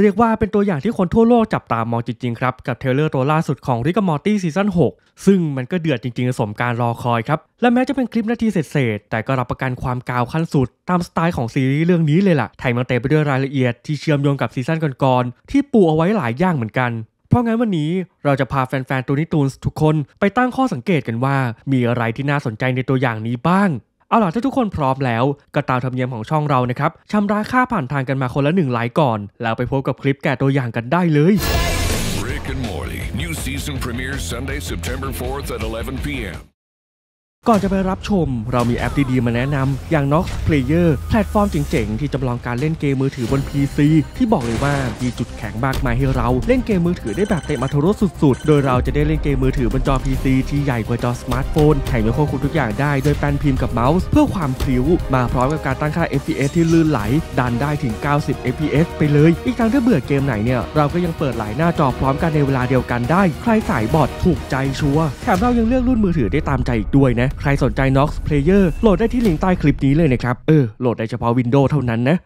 เรียกว่าเป็นตัวอย่างที่คนทั่วโลกจับตามองจริงๆครับกับเทรลเลอร์ตัวล่าสุดของ Rick and Morty ซีซั่น 6ซึ่งมันก็เดือดจริงๆสมการรอคอยครับและแม้จะเป็นคลิปนาทีเศษๆแต่ก็รับประกันความกาวขั้นสุดตามสไตล์ของซีรีส์เรื่องนี้เลยล่ะแถมยังเต็มไปด้วยรายละเอียดที่เชื่อมโยงกับซีซั่นก่อนๆที่ปูเอาไว้หลายอย่างเหมือนกันเพราะงั้นวันนี้เราจะพาแฟนๆตัวนิตูนทุกคนไปตั้งข้อสังเกตกันว่ามีอะไรที่น่าสนใจในตัวอย่างนี้บ้างเอาล่ะถ้าทุกคนพร้อมแล้วก็ตามธรรมเนียมของช่องเรานะครับชำระค่าผ่านทางกันมาคนละ1ไลค์ก่อนแล้วไปพบกับคลิปแกะตัวอย่างกันได้เลย Rick and Morty New Season Premiere Sunday September 4th at 11 p.m. ก่อนจะไปรับชมเรามีแอปดีๆมาแนะนำอย่าง Nox Player แพลตฟอร์มเจ๋งๆที่จำลองการเล่นเกมมือถือบน PC ที่บอกเลยว่ามีจุดแข็งมากมายให้เราเล่นเกมมือถือได้แบบเต็มอรรถรสสุดๆโดยเราจะได้เล่นเกมมือถือบนจอ PC ที่ใหญ่กว่าจอสมาร์ทโฟนแถมยังควบคุมทุกอย่างได้โดยแป้นพิมพ์กับเมาส์เพื่อความพลิ้วมาพร้อมกับการตั้งค่า FPS ที่ลื่นไหลดันได้ถึง 90 FPS ไปเลยอีกทั้งถ้าเบื่อเกมไหนเนี่ยเราก็ยังเปิดหลายหน้าจอพร้อมกันในเวลาเดียวกันได้ใครสายบอทถูกใจชัวร์แถมเรายังเลือกรุ่นมือถือได้ตามใจอีกด้วยนะใครสนใจ Nox Player โหลดได้ที่ลิงก์ใต้คลิปนี้เลยนะครับโหลดได้เฉพาะ Windows เท่านั้นนะ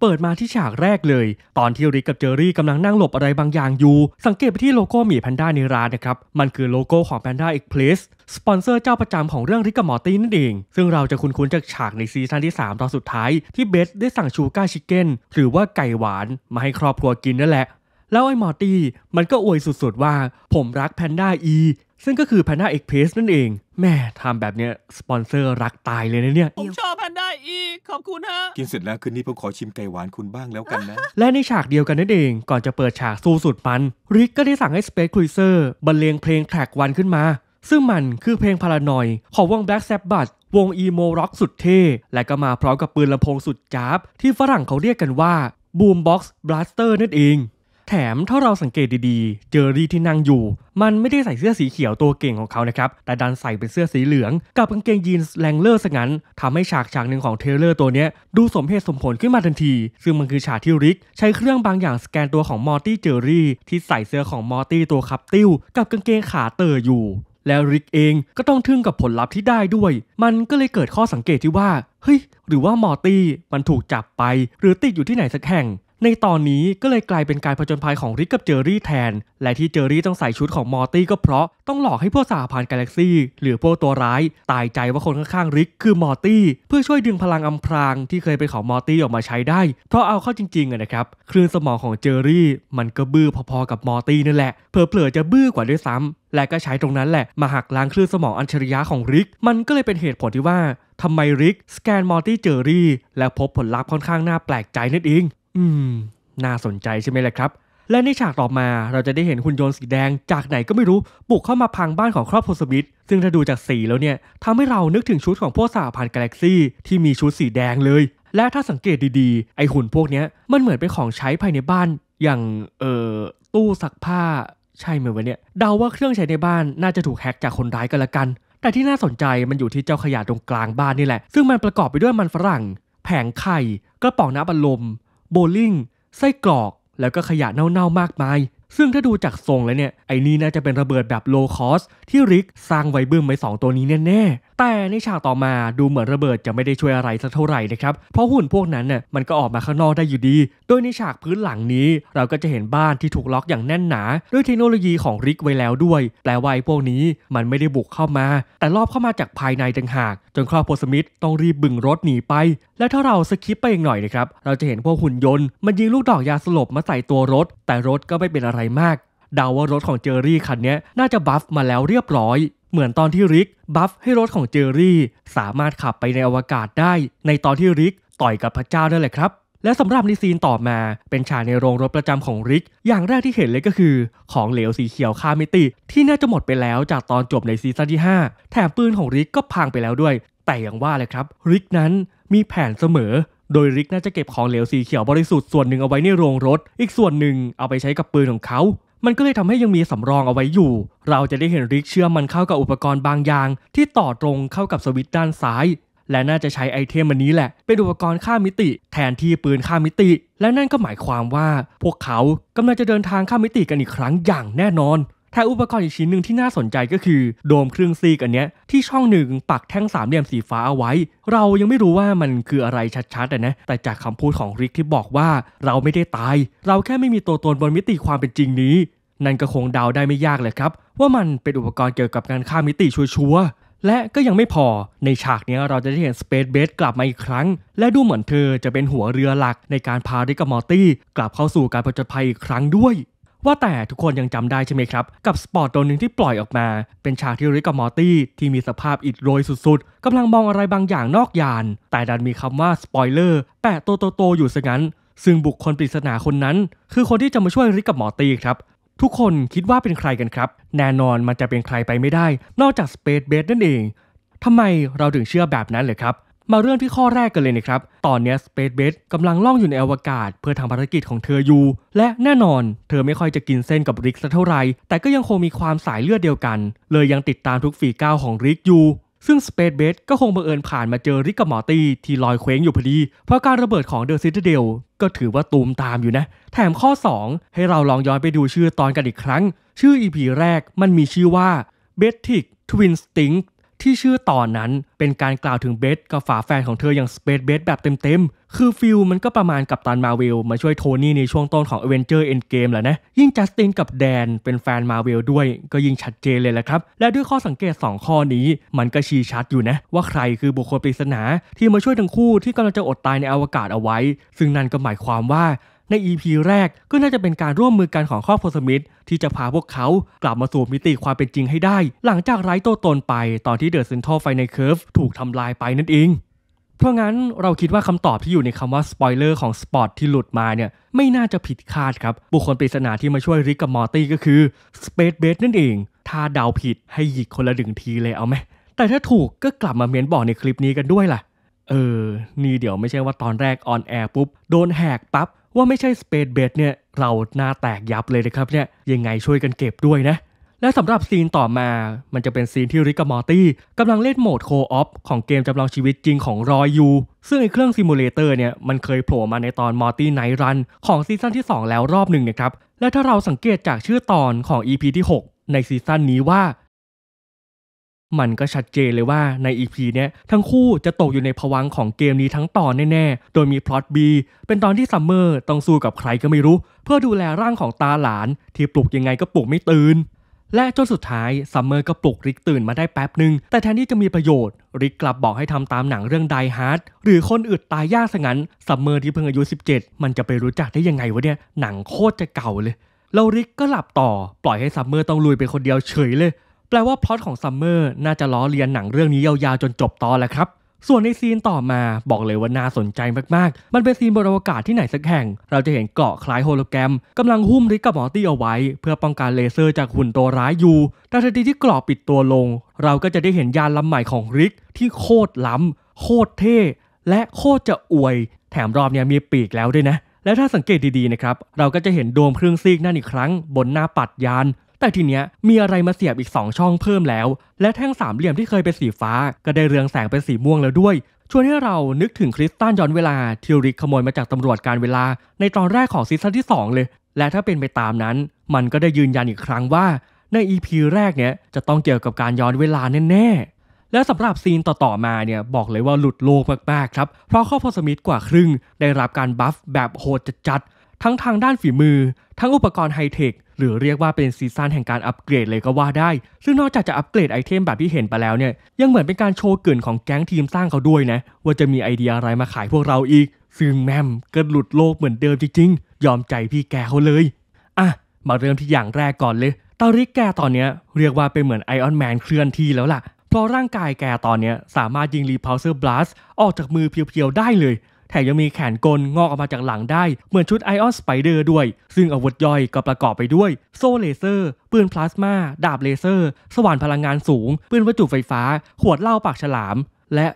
เปิดมาที่ฉากแรกเลยตอนที่ริกกับเจอรี่กำลังนั่งหลบอะไรบางอย่างอยู่สังเกตไปที่โลโก้หมีแพนด้าในร้านนะครับมันคือโลโก้ของ Panda Express สปอนเซอร์เจ้าประจำของเรื่องริกกับมอร์ตี้นั่นเองซึ่งเราจะคุ้นๆจากฉากในซีซั่นที่3ตอนสุดท้ายที่เบสได้สั่งชูก้าชิคเก้นหรือว่าไก่หวานมาให้ครอบครัวกินนั่นแหละแล้วไอ้มอร์ตี้มันก็อวยสุดๆว่าผมรักแพนด้าอีซึ่งก็คือ Panda Express นั่นเองแม่ทำแบบเนี้ยสปอนเซอร์รักตายเลยนะเนี่ยผมชอบ Panda อีขอบคุณฮะกินเสร็จแล้วคืนนี้ผมขอชิมไก่หวานคุณบ้างแล้วกันนะ และในฉากเดียวกันนั่นเองก่อนจะเปิดฉากสู้สุดมันริกก็ได้สั่งให้ Space Cruiser บรรเลงเพลงแทร็กวันขึ้นมาซึ่งมันคือเพลงพารานอยด์ของวง Black Sabbath วงอีโมร็อกสุดเท่และก็มาพร้อมกับปืนลำโพงสุดจ๊าบที่ฝรั่งเขาเรียกกันว่า Boombox Blaster นั่นเองแถมถ้าเราสังเกตดีๆเจอรี่ที่นั่งอยู่มันไม่ได้ใส่เสื้อสีเขียวตัวเก่งของเขานะครับแต่ดันใส่เป็นเสื้อสีเหลืองกับกางเกงยีนส์แรงเลอร์ซะงั้นทำให้ฉากหนึ่งของเทเลอร์ตัวเนี้ยดูสมเหตุสมผลขึ้นมาทันทีซึ่งมันคือฉากที่ริกใช้เครื่องบางอย่างสแกนตัวของมอร์ตี้เจอรี่ที่ใส่เสื้อของมอร์ตี้ตัวคับติ้วกับกางเกงขาเต๋ออยู่แล้วริกเองก็ต้องทึ่งกับผลลัพธ์ที่ได้ด้วยมันก็เลยเกิดข้อสังเกตที่ว่าเฮ้ยหรือว่ามอร์ตี้มันถูกจับไปหรือติดอยู่ที่ไหนสักแห่งในตอนนี้ก็เลยกลายเป็นการผจญภัยของริกกับเจอรี่แทนและที่เจอรี่ต้องใส่ชุดของมอร์ตี้ก็เพราะต้องหลอกให้พวกสหพันธ์กาแล็กซี่หรือพวกตัวร้ายตายใจว่าคนข้างๆริกคือมอร์ตี้เพื่อช่วยดึงพลังอำพรางที่เคยเป็นของมอร์ตี้ออกมาใช้ได้เพราะเอาเข้าจริงๆนะครับคลื่นสมองของเจอรี่มันก็บื้อพอๆกับมอร์ตี้นั่นแหละเผลอๆจะบื้อกว่าด้วยซ้ำและก็ใช้ตรงนั้นแหละมาหักล้างคลื่นสมองอัจฉริยะของริกมันก็เลยเป็นเหตุผลที่ว่าทำไมริกสแกนมอร์ตี้เจอรี่และพบผลลัพธ์ค่อนข้างน่าแปลกใจนั่นเองน่าสนใจใช่ไหมล่ะครับและในฉากต่อมาเราจะได้เห็นหุ่นยนต์สีแดงจากไหนก็ไม่รู้บุกเข้ามาพังบ้านของครอบครัวสมิธซึ่งถ้าดูจากสีแล้วเนี่ยทำให้เรานึกถึงชุดของพวกสหพันธ์กาแล็กซี่ที่มีชุดสีแดงเลยและถ้าสังเกตดีๆไอหุ่นพวกเนี้ยมันเหมือนเป็นของใช้ภายในบ้านอย่างตู้ซักผ้าใช่ไหมวะเนี่ยเดาว่าเครื่องใช้ในบ้านน่าจะถูกแฮกจากคนร้ายกันละกันแต่ที่น่าสนใจมันอยู่ที่เจ้าขยะตรงกลางบ้านนี่แหละซึ่งมันประกอบไปด้วยมันฝรั่งแผงไข่กระป๋องน้ำอัดลมโบลิ่งไส้กรอกแล้วก็ขยะเน่าๆมากมายซึ่งถ้าดูจากทรงแล้วเนี่ยไอ้นี่น่าจะเป็นระเบิดแบบโลคอสที่ริกสร้างไว้เบื้องไว้2ตัวนี้แน่ๆแต่ในฉากต่อมาดูเหมือนระเบิดจะไม่ได้ช่วยอะไรสักเท่าไหร่นะครับเพราะหุ่นพวกนั้นน่ะมันก็ออกมาข้างนอกได้อยู่ดีโดยในฉากพื้นหลังนี้เราก็จะเห็นบ้านที่ถูกล็อกอย่างแน่นหนาด้วยเทคโนโลยีของริกไว้แล้วด้วยแปลว่าไอ้พวกนี้มันไม่ได้บุกเข้ามาแต่ลอบเข้ามาจากภายในต่างหากจนครอบครัวสมิธต้องรีบบึงรถหนีไปและถ้าเราสคิปไปอีกหน่อยนะครับเราจะเห็นพวกหุ่นยนต์มันยิงลูกดอกยาสลบมาใส่ตัวรถแต่รถก็ไม่เป็นอะไรมากเดาว่ารถของเจอรี่คันนี้น่าจะบัฟมาแล้วเรียบร้อยเหมือนตอนที่ริกบัฟให้รถของเจอรี่สามารถขับไปในอวกาศได้ในตอนที่ริกต่อยกับพระเจ้านั่นแหละครับและสำหรับในซีนต่อมาเป็นฉากในโรงรถประจำของริกอย่างแรกที่เห็นเลยก็คือของเหลวสีเขียวข้ามมิติที่น่าจะหมดไปแล้วจากตอนจบในซีซั่นที่5แถมปืนของริกก็พังไปแล้วด้วยแต่อย่างว่าเลยครับริกนั้นมีแผนเสมอโดยริกน่าจะเก็บของเหลวสีเขียวบริสุทธิ์ส่วนหนึ่งเอาไว้ในโรงรถอีกส่วนหนึ่งเอาไปใช้กับปืนของเขามันก็เลยทำให้ยังมีสำรองเอาไว้อยู่เราจะได้เห็นริกเชื่อมมันเข้ากับอุปกรณ์บางอย่างที่ต่อตรงเข้ากับสวิตช์ด้านซ้ายและน่าจะใช้ไอเทมอันนี้แหละเป็นอุปกรณ์ข้ามมิติแทนที่ปืนข้ามมิติและนั่นก็หมายความว่าพวกเขากำลังจะเดินทางข้ามมิติกันอีกครั้งอย่างแน่นอน แต่อุปกรณ์อีกชิ้นหนึ่งที่น่าสนใจก็คือโดมครึ่งซีกอันเนี้ยที่ช่องหนึ่งปักแท่งสามเหลี่ยมสีฟ้าเอาไว้เรายังไม่รู้ว่ามันคืออะไรชัดๆนะแต่จากคำพูดของริกที่บอกว่าเราไม่ได้ตายเราแค่ไม่มีตัวตนบนมิติความเป็นจริงนี้นั่นก็คงเดาได้ไม่ยากเลยครับว่ามันเป็นอุปกรณ์เกี่ยวกับการข้ามมิติชัวร์ๆและก็ยังไม่พอในฉากนี้เราจะได้เห็นสเปซเบสกลับมาอีกครั้งและดูเหมือนเธอจะเป็นหัวเรือหลักในการพาริกกับมอร์ตี้กลับเข้าสู่การผจญภัยอีกครั้งด้วยว่าแต่ทุกคนยังจำได้ใช่ไหมครับกับสปอตตัวหนึ่งที่ปล่อยออกมาเป็นฉากที่ริกกับมอร์ตี้ที่มีสภาพอิดโรยสุดๆกำลังมองอะไรบางอย่างนอกยานแต่ดันมีคำว่าสปอยเลอร์แปะโตโตๆอยู่ซะงั้นซึ่งบุคคลปริศนาคนนั้นคือคนที่จะมาช่วยริกกับมอร์ตี้ครับทุกคนคิดว่าเป็นใครกันครับแน่นอนมันจะเป็นใครไปไม่ได้นอกจากสเปซเบสนั่นเองทำไมเราถึงเชื่อแบบนั้นเลยครับมาเรื่องที่ข้อแรกกันเลยนะครับตอนนี้สเปซเบสกำลังล่องอยู่ในอวกาศเพื่อทำภารกิจของเธออยู่และแน่นอนเธอไม่ค่อยจะกินเส้นกับริกสักเท่าไหร่แต่ก็ยังคงมีความสายเลือดเดียวกันเลยยังติดตามทุกฝีก้าวของริกอยู่ซึ่งสเปซเบสก็คงบังเอิญผ่านมาเจอริกกับมอร์ตี้ที่ลอยเคว้งอยู่พอดีเพราะการระเบิดของเดอะซิตาเดลก็ถือว่าตูมตามอยู่นะแถมข้อ2ให้เราลองย้อนไปดูชื่อตอนกันอีกครั้งชื่อ EP แรกมันมีชื่อว่า Betic Twin Stingที่ชื่อตอนนั้นเป็นการกล่าวถึงเบสกับฝาแฝดของเธออย่างสเปซเบสแบบเต็มๆคือฟิลมันก็ประมาณกัปตันมาร์เวลมาช่วยโทนี่ในช่วงต้นของ Avengers Endgame แหละนะยิ่งจัสตินกับแดนเป็นแฟนมาร์เวลด้วยก็ยิ่งชัดเจนเลยแหละครับและด้วยข้อสังเกต2ข้อนี้มันก็ชี้ชัดอยู่นะว่าใครคือบุคคลปริศนาที่มาช่วยทั้งคู่ที่กำลังจะอดตายในอวกาศเอาไว้ซึ่งนั่นก็หมายความว่าใน EP แรกก็น่าจะเป็นการร่วมมือกันของครอบครัวสมิธที่จะพาพวกเขากลับมาสู่มิติความเป็นจริงให้ได้หลังจากไร้ตัวตนไปตอนที่เดอะเซนทรัลไฟในเคิร์ฟถูกทำลายไปนั่นเองเพราะงั้นเราคิดว่าคำตอบที่อยู่ในคำว่าสปอยเลอร์ของสปอตที่หลุดมาเนี่ยไม่น่าจะผิดคาดครับบุคคลปริศนาที่มาช่วยริกกับมอร์ตี้ก็คือสเปซเบสนั่นเองถ้าเดาผิดให้หยิกคนละ1ทีเลยเอาไหมแต่ถ้าถูกก็กลับมาเม้นบอกในคลิปนี้กันด้วยล่ะนี่เดี๋ยวไม่ใช่ว่าตอนแรกออนแอร์ปุ๊บโดนแหกปั๊บว่าไม่ใช่สเปซเบสเนี่ยเราหน้าแตกยับเลยนะครับเนี่ยยังไงช่วยกันเก็บด้วยนะและสำหรับซีนต่อมามันจะเป็นซีนที่ริกกับมอร์ตี้กำลังเล่นโหมดโคออฟของเกมจำลองชีวิตจริงของรอยยูซึ่งไอเครื่องซิมูเลเตอร์เนี่ยมันเคยโผล่มาในตอน Morty Night Run ของซีซั่นที่2แล้วรอบหนึ่งนะครับและถ้าเราสังเกตจากชื่อตอนของ EP ที่6ในซีซั่นนี้ว่ามันก็ชัดเจนเลยว่าใน EP เนี้ยทั้งคู่จะตกอยู่ในภวังค์ของเกมนี้ทั้งตอนแน่ๆโดยมีพล็อต B เป็นตอนที่ซัมเมอร์ต้องสู้กับใครก็ไม่รู้เพื่อดูแลร่างของตาหลานที่ปลุกยังไงก็ปลุกไม่ตื่นและจนสุดท้ายซัมเมอร์ก็ปลุกริกตื่นมาได้แป๊บหนึ่งแต่แทนที่จะมีประโยชน์ริกกลับบอกให้ทำตามหนังเรื่อง Die Hard หรือคนอึดตายยากซะงั้นซัมเมอร์ที่เพิ่งอายุ17มันจะไปรู้จักได้ยังไงวะเนี่ยหนังโคตรจะเก่าเลยแล้วริกก็หลับต่อปล่อยให้ซัมเมอร์ต้องลุยไปคนเดียวเฉยเลยแปลว่าพล็อตของซัมเมอร์น่าจะล้อเลียนหนังเรื่องนี้ยาวๆจนจบตอนแล้วครับส่วนในซีนต่อมาบอกเลยว่าน่าสนใจมากๆมันเป็นซีนบนอวกาศที่ไหนสักแห่งเราจะเห็นเกราะคล้ายโฮโลแกรมกำลังหุ้มริกกับมอร์ตี้เอาไว้เพื่อป้องกันเลเซอร์จากหุ่นตัวร้ายอยู่แต่ทันทีที่เกราะปิดตัวลงเราก็จะได้เห็นยานลำใหม่ของริกที่โคตรล้ำโคตรเท่และโคตรจะอวยแถมรอบนี้มีปีกแล้วด้วยนะและถ้าสังเกตดีๆนะครับเราก็จะเห็นโดมครึ่งซีกนั่นอีกครั้งบนหน้าปัดยานแต่ทีเนี้ยมีอะไรมาเสียบอีก2ช่องเพิ่มแล้วและแท่งสามเหลี่ยมที่เคยเป็นสีฟ้าก็ได้เรืองแสงเป็นสีม่วงแล้วด้วยชวนให้เรานึกถึงคริสตัลย้อนเวลาที่ริกขโมยมาจากตำรวจการเวลาในตอนแรกของซีซั่นที่2เลยและถ้าเป็นไปตามนั้นมันก็ได้ยืนยันอีกครั้งว่าใน EP แรกเนี้ยจะต้องเกี่ยวกับการย้อนเวลาแน่ๆและสำหรับซีนต่อๆมาเนี่ยบอกเลยว่าหลุดโลกมากๆครับเพราะครอบครัวสมิธกว่าครึ่งได้รับการบัฟแบบโหดจัดๆทั้งทางด้านฝีมือทั้งอุปกรณ์ไฮเทคหรือเรียกว่าเป็นซีซั่นแห่งการอัปเกรดเลยก็ว่าได้ซึ่งนอกจากจะอัปเกรดไอเทมแบบที่เห็นไปแล้วเนี่ยยังเหมือนเป็นการโชว์เกินของแก๊งทีมสร้างเขาด้วยนะว่าจะมีไอเดียอะไรมาขายพวกเราอีกซึ่งแม่มก็หลุดโลกเหมือนเดิมจริงๆยอมใจพี่แกเขาเลยมาเริ่มที่อย่างแรกก่อนเลยตาริกแกตอนเนี้ยเรียกว่าเป็นเหมือนไอออนแมนเคลื่อนที่แล้วล่ะเพราะร่างกายแกตอนเนี้ยสามารถยิงรีพาวเซอร์บลัสออกจากมือเพียวๆได้เลยแถมยังมีแขนกลงอกออกมาจากหลังได้เหมือนชุดไอออนสไปเดอร์ด้วยซึ่งอาวุธย่อยก็ประกอบไปด้วยโซ่เลเซอร์ปืนพลาสมาดาบเลเซอร์สว่านพลังงานสูงปืนวัตถุไฟฟ้าขวดเหล้าปากฉลามและ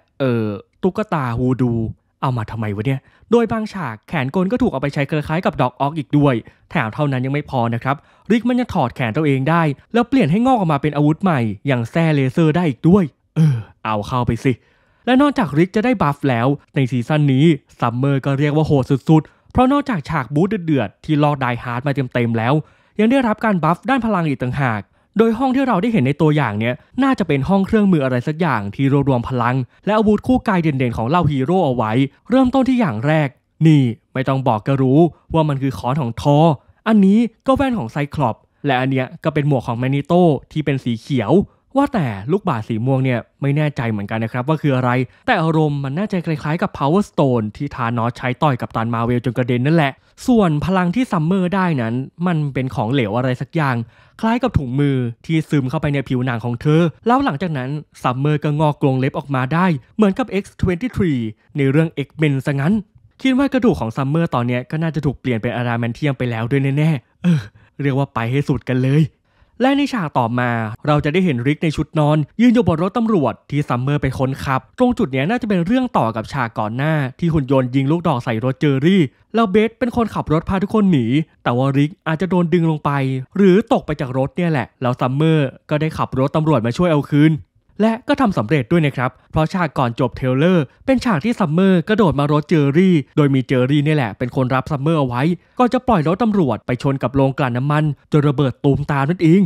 ตุ๊กตาฮูดูเอามาทำไมวะเนี่ยโดยบางฉากแขนกลก็ถูกเอาไปใช้คล้ายๆกับด็อกออกอีกด้วยแถมเท่านั้นยังไม่พอนะครับริกมันยังถอดแขนตัวเองได้แล้วเปลี่ยนให้งอกออกมาเป็นอาวุธใหม่อย่างแซ่เลเซอร์ได้อีกด้วยเอาเข้าไปสิและนอกจากริกจะได้บัฟแล้วในซีซั่นนี้ซัมเมอร์ก็เรียกว่าโหดสุดๆเพราะนอกจากฉากบู๊เดือดๆที่ลอกไดฮาร์ดมาเต็มๆแล้ว ยังได้รับการบัฟด้านพลังอีกต่างหากโดยห้องที่เราได้เห็นในตัวอย่างเนี่ยน่าจะเป็นห้องเครื่องมืออะไรสักอย่างที่รวมพลังและอาวุธคู่กายเด่นๆของเหล่าฮีโร่เอาไว้เริ่มต้นที่อย่างแรกนี่ไม่ต้องบอกก็รู้ว่ามันคือค้อนของทอร์อันนี้ก็แว่นของไซคลอปและอันเนี้ยก็เป็นหมวกของแมกนีโตที่เป็นสีเขียวว่าแต่ลูกบาศก์สีม่วงเนี่ยไม่แน่ใจเหมือนกันนะครับว่าคืออะไรแต่อารมณ์มันน่าจะคล้ายๆกับ Power Stone ที่ธานอสใช้ต่อยกับตันมาเวลจนกระเด็นนั่นแหละส่วนพลังที่ซัมเมอร์ได้นั้นมันเป็นของเหลวอะไรสักอย่างคล้ายกับถุงมือที่ซึมเข้าไปในผิวหนังของเธอแล้วหลังจากนั้นซัมเมอร์ก็งอกกรงเล็บออกมาได้เหมือนกับ X-23 ในเรื่อง X-Men ซะงั้นคิดว่ากระดูกของซัมเมอร์ตอนนี้ก็น่าจะถูกเปลี่ยนเป็นอะดาแมนเทียมไปแล้วด้วยแน่ๆเรียกว่าไปให้สุดกันเลยและในฉากต่อมาเราจะได้เห็นริกในชุดนอนยืนอยู่บนรถตำรวจที่ซัมเมอร์เป็นคนขับตรงจุดนี้น่าจะเป็นเรื่องต่อกับฉากก่อนหน้าที่หุ่นยนต์ยิงลูกดอกใส่รถเจอรี่แล้วเบสเป็นคนขับรถพาทุกคนหนีแต่ว่าริกอาจจะโดนดึงลงไปหรือตกไปจากรถเนี่ยแหละแล้วซัมเมอร์ก็ได้ขับรถตำรวจมาช่วยเอาคืนและก็ทำสำเร็จด้วยนะครับเพราะฉากก่อนจบเทเลอร์เป็นฉากที่ซัมเมอร์กระโดดมารถเจอรี่โดยมีเจอรี่นี่แหละเป็นคนรับซัมเมอร์เอาไว้ก็จะปล่อยรถตำรวจไปชนกับโรงกลั่นน้ำมันจนระเบิดตูมตามนั่นเอง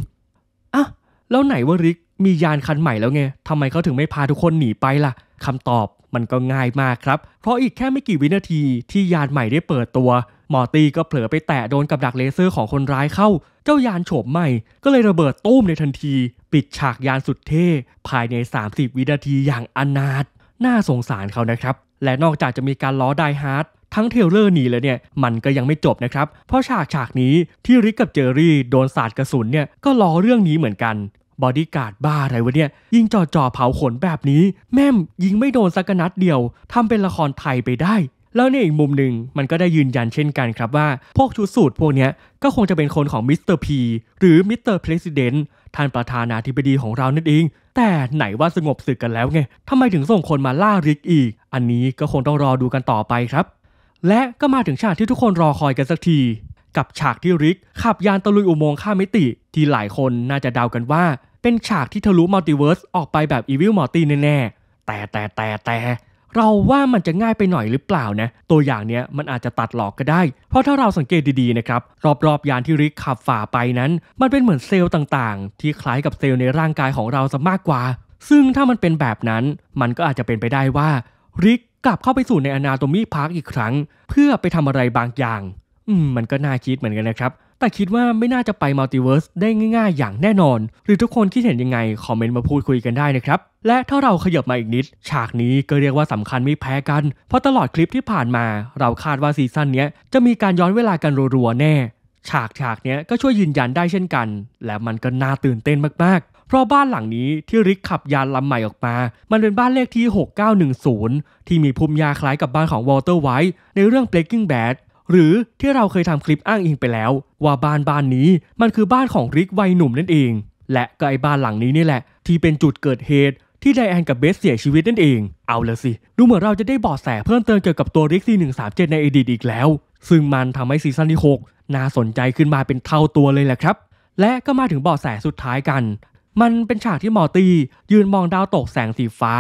อ่ะแล้วไหนว่าริกมียานคันใหม่แล้วไงทำไมเขาถึงไม่พาทุกคนหนีไปล่ะคำตอบมันก็ง่ายมากครับเพราะอีกแค่ไม่กี่วินาทีที่ยานใหม่ได้เปิดตัวมอร์ตี้ก็เผลอไปแตะโดนกับดักเลเซอร์ของคนร้ายเข้าเจ้ายานโฉมใหม่ก็เลยระเบิดตู้มในทันทีปิดฉากยานสุดเท่ภายใน30วินาทีอย่างอนาถน่าสงสารเขานะครับและนอกจากจะมีการล้อไดฮาร์ดทั้งเทเลอร์หนีแล้วเนี่ยมันก็ยังไม่จบนะครับเพราะฉากนี้ที่ริกกับเจอรี่โดนสาดกระสุนเนี่ยก็ล้อเรื่องนี้เหมือนกันบอดี้การ์ดบ้าอะไรวะเนี่ยยิงจ่อเผาขนแบบนี้แม่มยิงไม่โดนสักนัดเดียวทำเป็นละครไทยไปได้แล้วในอีกมุมหนึ่งมันก็ได้ยืนยันเช่นกันครับว่าพวกชุดสูตรพวกนี้ก็คงจะเป็นคนของมิสเตอร์พีหรือมิสเตอร์เพรสิดเนต์ท่านประธานาธิบดีของเรานั่นเองแต่ไหนว่าสงบศึกกันแล้วไงทำไมถึงส่งคนมาล่าริกอีกอันนี้ก็คงต้องรอดูกันต่อไปครับและก็มาถึงฉากที่ทุกคนรอคอยกันสักทีกับฉากที่ริกขับยานตะลุยอุโมงค์ข้ามมิติที่หลายคนน่าจะเดากันว่าเป็นฉากที่ทะลุมัลติเวิร์สออกไปแบบอีวิลมอร์ตี้แน่ๆแต่เราว่ามันจะง่ายไปหน่อยหรือเปล่านะตัวอย่างเนี้ยมันอาจจะตัดหลอกก็ได้เพราะถ้าเราสังเกตดีๆนะครับรอบยานที่ริกขับฝ่าไปนั้นมันเป็นเหมือนเซลล์ต่างๆที่คล้ายกับเซลล์ในร่างกายของเราซะมากกว่าซึ่งถ้ามันเป็นแบบนั้นมันก็อาจจะเป็นไปได้ว่าริกกลับเข้าไปสู่ใน Anatomy Park อีกครั้งเพื่อไปทำอะไรบางอย่างมันก็น่าคิดเหมือนกันนะครับแต่คิดว่าไม่น่าจะไปมัลติเวิร์สได้ง่ายๆอย่างแน่นอนหรือทุกคนคิดเห็นยังไงคอมเมนต์มาพูดคุยกันได้นะครับและถ้าเราขยับมาอีกนิดฉากนี้ก็เรียกว่าสำคัญไม่แพ้กันเพราะตลอดคลิปที่ผ่านมาเราคาดว่าซีซั่นนี้จะมีการย้อนเวลากันรัวๆแน่ฉากนี้ก็ช่วยยืนยันได้เช่นกันและมันก็น่าตื่นเต้นมากๆเพราะบ้านหลังนี้ที่ริกขับยานลำใหม่ออกมามันเป็นบ้านเลขที่6910ที่มีภูมิยาคล้ายกับบ้านของ Walter White ในเรื่อง Breaking Badหรือที่เราเคยทำคลิปอ้างอิงไปแล้วว่าบ้านนี้มันคือบ้านของริกวัยหนุ่มนั่นเองและก็ไอ้บ้านหลังนี้นี่แหละที่เป็นจุดเกิดเหตุที่ไดแอนกับเบสเสียชีวิตนั่นเองเอาละสิดูเหมือนเราจะได้เบาะแสเพิ่มเติมเกี่ยวกับตัวริก C137 ในอดีตอีกแล้วซึ่งมันทำให้ซีซั่นที่6น่าสนใจขึ้นมาเป็นเท่าตัวเลยแหละครับและก็มาถึงเบาะแสสุดท้ายกันมันเป็นฉากที่มอร์ตี้ยืนมองดาวตกแสงสีฟ้า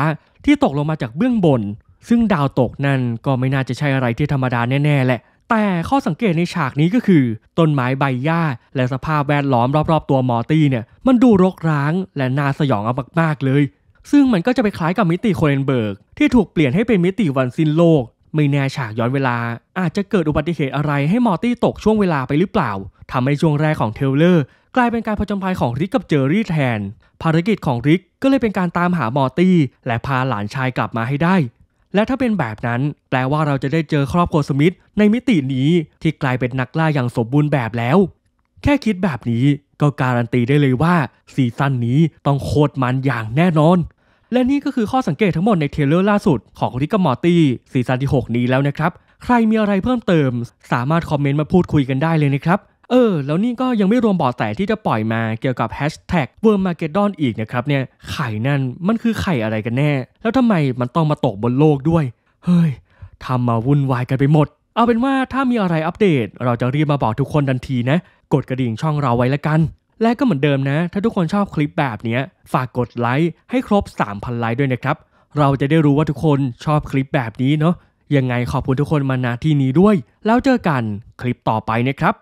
ที่ตกลงมาจากเบื้องบนซึ่งดาวตกนั่นก็ไม่น่าจะใช่อะไรที่ธรรมดาแน่ๆแหละแต่ข้อสังเกตในฉากนี้ก็คือต้นไม้ใบหญ้าและสภาพแวดล้อมรอบๆตัวมอร์ตี้เนี่ยมันดูรกร้างและน่าสยองมากๆเลยซึ่งมันก็จะไปคล้ายกับมิติโคเรนเบิร์กที่ถูกเปลี่ยนให้เป็นมิติวันสิ้นโลกไม่แน่ฉากย้อนเวลาอาจจะเกิดอุบัติเหตุอะไรให้มอร์ตี้ตกช่วงเวลาไปหรือเปล่าทำให้ช่วงแรกของเทเลอร์กลายเป็นการผจญภัยของริกกับเจอรี่แทนภารกิจของริกก็เลยเป็นการตามหามอร์ตี้และพาหลานชายกลับมาให้ได้และถ้าเป็นแบบนั้นแปลว่าเราจะได้เจอครอบครัวสมิธในมิตินี้ที่กลายเป็นนักล่าอย่างสมบูรณ์แบบแล้วแค่คิดแบบนี้ก็การันตีได้เลยว่าซีซั่นนี้ต้องโคตรมันอย่างแน่นอนและนี่ก็คือข้อสังเกตทั้งหมดในเทเลอร์ล่าสุดของริกกับมอร์ตี้ซีซั่นที่6นี้แล้วนะครับใครมีอะไรเพิ่มเติมสามารถคอมเมนต์มาพูดคุยกันได้เลยนะครับแล้วนี่ก็ยังไม่รวมเบาะแสที่จะปล่อยมาเกี่ยวกับแฮชแท็กเวิร์มมาร์เกดดอนอีกนะครับเนี่ยไข่นั่นมันคือไข่อะไรกันแน่แล้วทำไมมันต้องมาตกบนโลกด้วยเฮ้ยทำมาวุ่นวายกันไปหมดเอาเป็นว่าถ้ามีอะไรอัปเดตเราจะรีบมาบอกทุกคนทันทีนะกดกระดิ่งช่องเราไว้ละกันและก็เหมือนเดิมนะถ้าทุกคนชอบคลิปแบบนี้ฝากกดไลค์ให้ครบ 3,000 ไลค์ด้วยนะครับเราจะได้รู้ว่าทุกคนชอบคลิปแบบนี้เนาะยังไงขอบคุณทุกคนมาณที่นี้ด้วยแล้วเจอกันคลิปต่อไปนะครับ